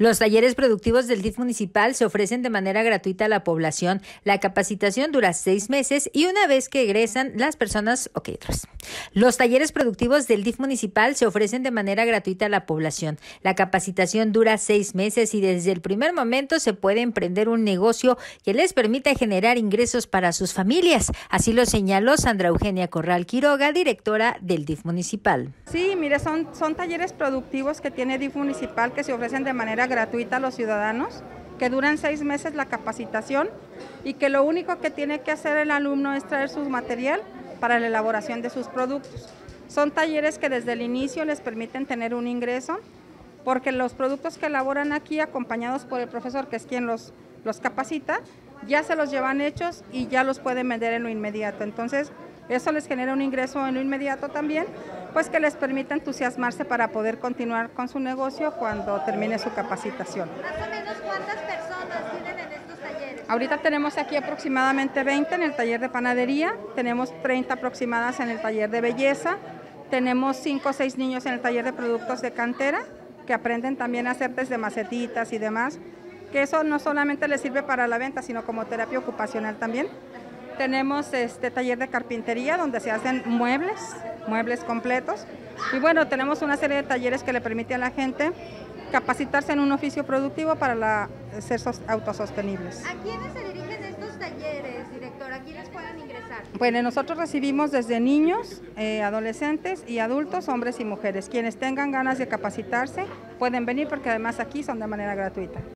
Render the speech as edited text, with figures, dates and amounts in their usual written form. Los talleres productivos del DIF municipal se ofrecen de manera gratuita a la población. La capacitación dura 6 meses y una vez que egresan las personas... Los talleres productivos del DIF municipal se ofrecen de manera gratuita a la población. La capacitación dura 6 meses y desde el primer momento se puede emprender un negocio que les permita generar ingresos para sus familias. Así lo señaló Sandra Eugenia Corral Quiroga, directora del DIF municipal. Sí, mire, son talleres productivos que tiene DIF municipal que se ofrecen de manera gratuita a los ciudadanos, que duran 6 meses la capacitación y que lo único que tiene que hacer el alumno es traer su material para la elaboración de sus productos. Son talleres que desde el inicio les permiten tener un ingreso porque los productos que elaboran aquí, acompañados por el profesor, que es quien los capacita, ya se los llevan hechos y ya los pueden vender en lo inmediato. Entonces, eso les genera un ingreso en lo inmediato también, pues que les permite entusiasmarse para poder continuar con su negocio cuando termine su capacitación. ¿Más o menos cuántas personas tienen en estos talleres? Ahorita tenemos aquí aproximadamente 20 en el taller de panadería, tenemos 30 aproximadas en el taller de belleza, tenemos 5 o 6 niños en el taller de productos de cantera, que aprenden también a hacer desde macetitas y demás, que eso no solamente les sirve para la venta, sino como terapia ocupacional también. Tenemos este taller de carpintería donde se hacen muebles completos. Y bueno, tenemos una serie de talleres que le permite a la gente capacitarse en un oficio productivo para ser autosostenibles. ¿A quiénes se dirigen estos talleres, directora? ¿A quiénes pueden ingresar? Bueno, nosotros recibimos desde niños, adolescentes y adultos, hombres y mujeres. Quienes tengan ganas de capacitarse pueden venir porque además aquí son de manera gratuita.